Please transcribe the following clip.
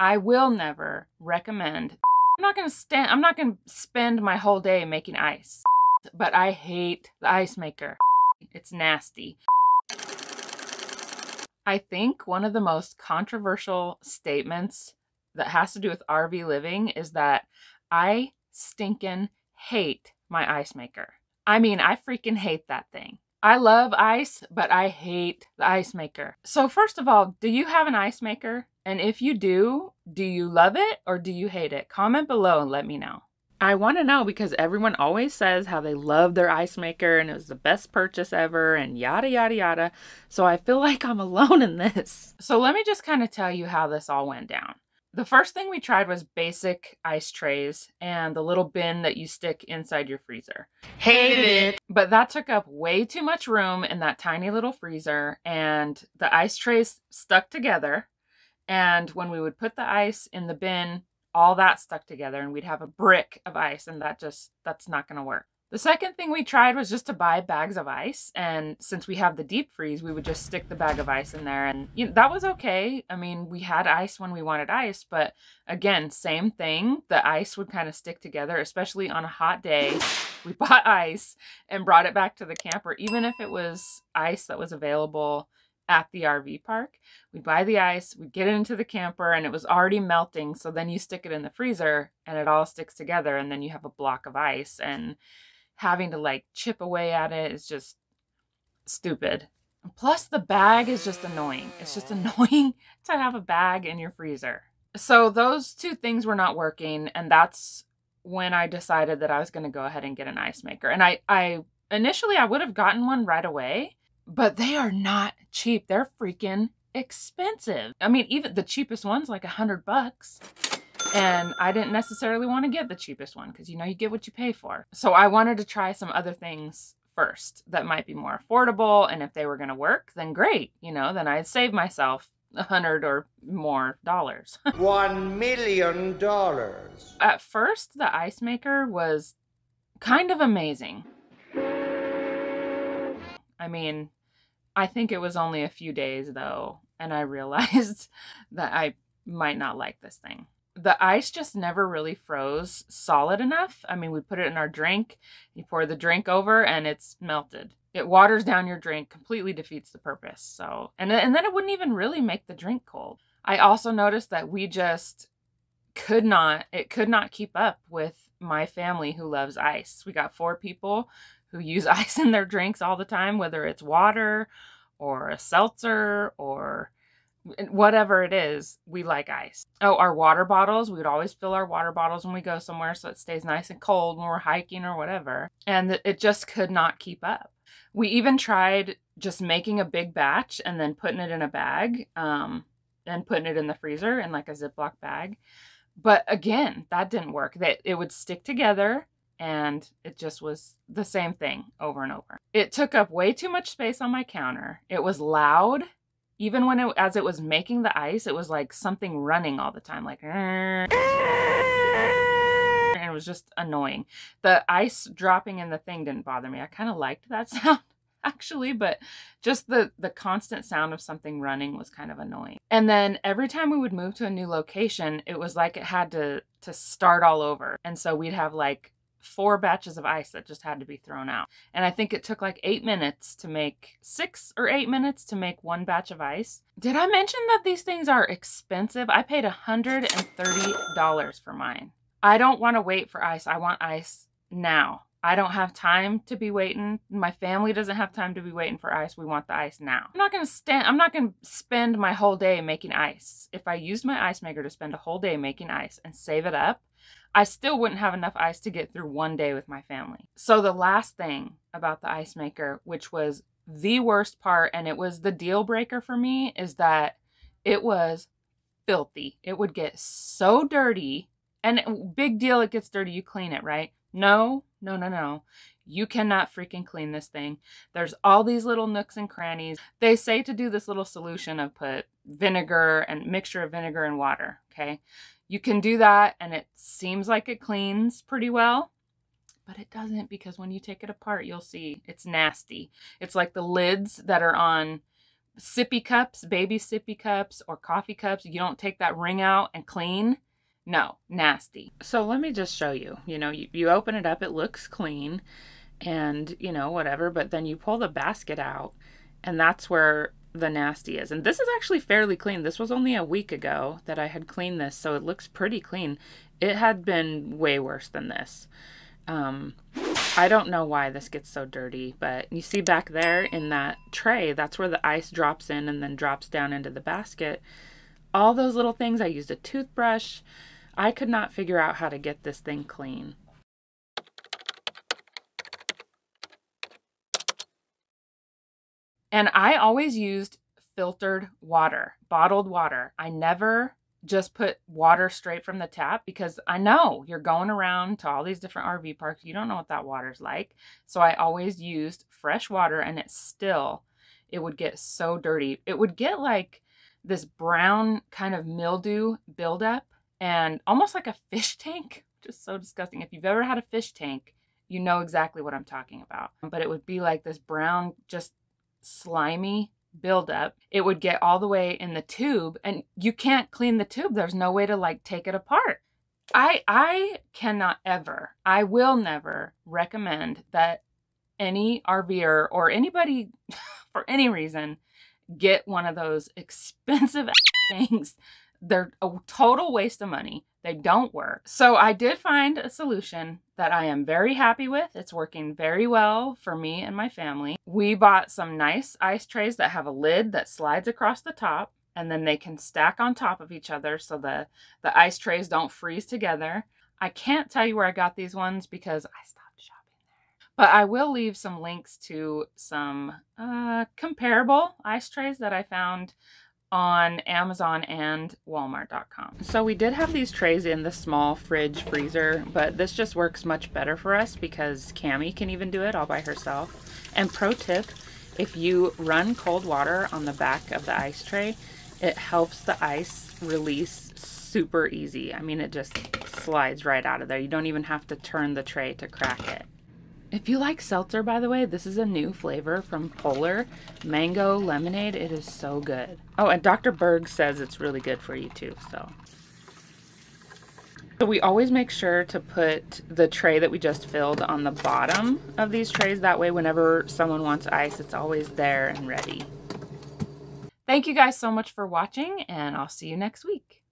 I will never recommend. I'm not going to spend my whole day making ice, but I hate the ice maker. It's nasty. I think one of the most controversial statements that has to do with RV living is that I stinking hate my ice maker. I mean, I freaking hate that thing. I love ice, but I hate the ice maker. So first of all, do you have an ice maker? And if you do, do you love it or do you hate it? Comment below and let me know. I want to know because everyone always says how they love their ice maker and it was the best purchase ever and yada, yada, yada. So I feel like I'm alone in this. So let me just kind of tell you how this all went down. The first thing we tried was basic ice trays and the little bin that you stick inside your freezer. Hated it! But that took up way too much room in that tiny little freezer, and the ice trays stuck together. And when we would put the ice in the bin, all that stuck together and we'd have a brick of ice, and that's not gonna work. The second thing we tried was just to buy bags of ice. And since we have the deep freeze, we would just stick the bag of ice in there. And you know, that was okay. I mean, we had ice when we wanted ice, but again, same thing. The ice would kind of stick together, especially on a hot day. We bought ice and brought it back to the camper, even if it was ice that was available at the RV park. We'd buy the ice, we'd get it into the camper, and it was already melting. So then you stick it in the freezer and it all sticks together. And then you have a block of ice, and having to like chip away at it is just stupid. Plus the bag is just annoying. It's just annoying to have a bag in your freezer. So those two things were not working. And that's when I decided that I was going to go ahead and get an ice maker. And I initially would have gotten one right away, but they are not cheap. They're freaking expensive. I mean, even the cheapest one's like $100. And I didn't necessarily want to get the cheapest one because, you know, you get what you pay for. So I wanted to try some other things first that might be more affordable. And if they were going to work, then great. You know, then I'd save myself $100 or more. $1 million. At first, the ice maker was kind of amazing. I mean, I think it was only a few days, though. And I realized that I might not like this thing. The ice just never really froze solid enough. I mean, we put it in our drink, you pour the drink over, and it's melted. It waters down your drink, completely defeats the purpose. So, and then it wouldn't even really make the drink cold. I also noticed that we just could not keep up with my family who loves ice. We got 4 people who use ice in their drinks all the time, whether it's water or a seltzer or whatever it is, we like ice. Oh, our water bottles. We would always fill our water bottles when we go somewhere so it stays nice and cold when we're hiking or whatever. And it just could not keep up. We even tried just making a big batch and then putting it in a bag and putting it in the freezer in like a Ziploc bag. But again, that didn't work. It would stick together and it just was the same thing over and over. It took up way too much space on my counter. It was loud. Even when as it was making the ice, it was like something running all the time, like, and it was just annoying. The ice dropping in the thing didn't bother me. I kind of liked that sound actually, but just the constant sound of something running was kind of annoying. And then every time we would move to a new location, it was like it had to start all over. And so we'd have like 4 batches of ice that just had to be thrown out. And I think it took like 8 minutes to make 6 or 8 minutes to make 1 batch of ice. Did I mention that these things are expensive? I paid $130 for mine. I don't want to wait for ice. I want ice now. I don't have time to be waiting. My family doesn't have time to be waiting for ice. We want the ice now. I'm not going to spend my whole day making ice. If I used my ice maker to spend a whole day making ice and save it up, I still wouldn't have enough ice to get through one day with my family. So the last thing about the ice maker, which was the worst part, and it was the deal breaker for me, is that it was filthy. It would get so dirty, and big deal, it gets dirty, you clean it, right? No, no, no, no. You cannot freaking clean this thing. There's all these little nooks and crannies. They say to do this little solution of put vinegar and mixture of vinegar and water, okay? You can do that and it seems like it cleans pretty well, but it doesn't, because when you take it apart, you'll see it's nasty. It's like the lids that are on sippy cups, baby sippy cups or coffee cups, you don't take that ring out and clean. No, nasty. So let me just show you, you open it up, it looks clean and whatever, but then you pull the basket out and that's where the nasty is. And this is actually fairly clean. This was only a week ago that I had cleaned this, so it looks pretty clean. It had been way worse than this. I don't know why this gets so dirty, but you see back there in that tray, that's where the ice drops in and then drops down into the basket. All those little things, I used a toothbrush. I could not figure out how to get this thing clean. And I always used filtered water, bottled water. I never just put water straight from the tap because I know you're going around to all these different RV parks. You don't know what that water's like. So I always used fresh water, and it would get so dirty. It would get like this brown kind of mildew buildup and almost like a fish tank, which is so disgusting. If you've ever had a fish tank, you know exactly what I'm talking about. But it would be like this brown, just slimy buildup. It would get all the way in the tube, and you can't clean the tube. There's no way to like take it apart. I cannot ever, I will never recommend that any RVer or anybody for any reason get one of those expensive things. They're a total waste of money. They don't work. So I did find a solution that I am very happy with. It's working very well for me and my family. We bought some nice ice trays that have a lid that slides across the top, and then they can stack on top of each other so the ice trays don't freeze together. I can't tell you where I got these ones because I stopped shopping there. But I will leave some links to some comparable ice trays that I found on Amazon and Walmart.com. So we did have these trays in the small fridge freezer, but this just works much better for us because Cammie can even do it all by herself. And pro tip, if you run cold water on the back of the ice tray, it helps the ice release super easy. I mean, it just slides right out of there. You don't even have to turn the tray to crack it. If you like seltzer, by the way, this is a new flavor from Polar, mango lemonade. It is so good. Oh, and Dr. Berg says it's really good for you too, so we always make sure to put the tray that we just filled on the bottom of these trays. That way, whenever someone wants ice, it's always there and ready. Thank you guys so much for watching, and I'll see you next week.